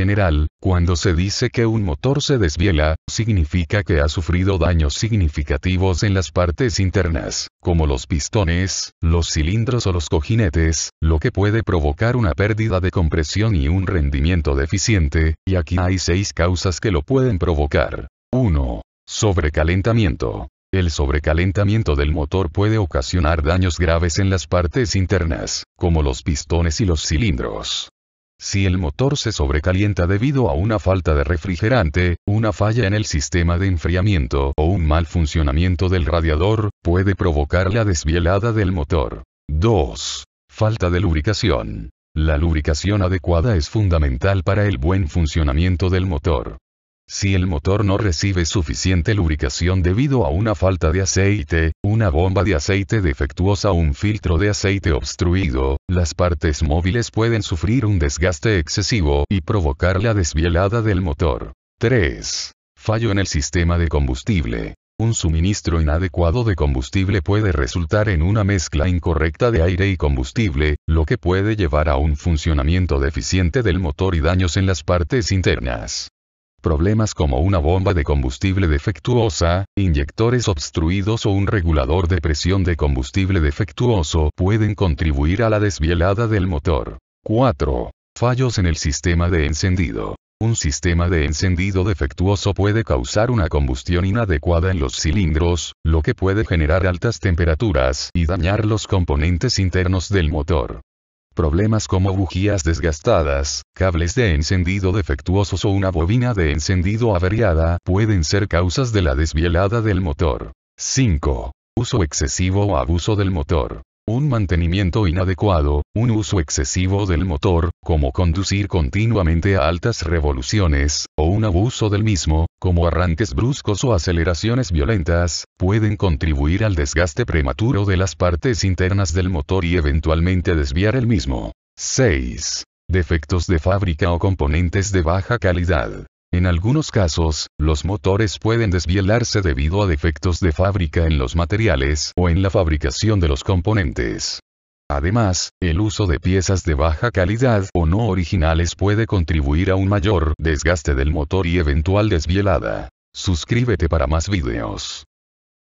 general, cuando se dice que un motor se desviela, significa que ha sufrido daños significativos en las partes internas, como los pistones, los cilindros o los cojinetes, lo que puede provocar una pérdida de compresión y un rendimiento deficiente, y aquí hay 6 causas que lo pueden provocar. 1. Sobrecalentamiento. El sobrecalentamiento del motor puede ocasionar daños graves en las partes internas, como los pistones y los cilindros. Si el motor se sobrecalienta debido a una falta de refrigerante, una falla en el sistema de enfriamiento o un mal funcionamiento del radiador, puede provocar la desvielada del motor. 2. Falta de lubricación. La lubricación adecuada es fundamental para el buen funcionamiento del motor. Si el motor no recibe suficiente lubricación debido a una falta de aceite, una bomba de aceite defectuosa o un filtro de aceite obstruido, las partes móviles pueden sufrir un desgaste excesivo y provocar la desvielada del motor. 3. Fallo en el sistema de combustible. Un suministro inadecuado de combustible puede resultar en una mezcla incorrecta de aire y combustible, lo que puede llevar a un funcionamiento deficiente del motor y daños en las partes internas. Problemas como una bomba de combustible defectuosa, inyectores obstruidos o un regulador de presión de combustible defectuoso pueden contribuir a la desvielada del motor. 4. Fallos en el sistema de encendido. Un sistema de encendido defectuoso puede causar una combustión inadecuada en los cilindros, lo que puede generar altas temperaturas y dañar los componentes internos del motor. Problemas como bujías desgastadas, cables de encendido defectuosos o una bobina de encendido averiada pueden ser causas de la desvielada del motor. 5. Uso excesivo o abuso del motor. Un mantenimiento inadecuado, un uso excesivo del motor, como conducir continuamente a altas revoluciones, o un abuso del mismo, como arranques bruscos o aceleraciones violentas, pueden contribuir al desgaste prematuro de las partes internas del motor y eventualmente desviar el mismo. 6. Defectos de fábrica o componentes de baja calidad. En algunos casos, los motores pueden desvielarse debido a defectos de fábrica en los materiales o en la fabricación de los componentes. Además, el uso de piezas de baja calidad o no originales puede contribuir a un mayor desgaste del motor y eventual desvielada. Suscríbete para más videos.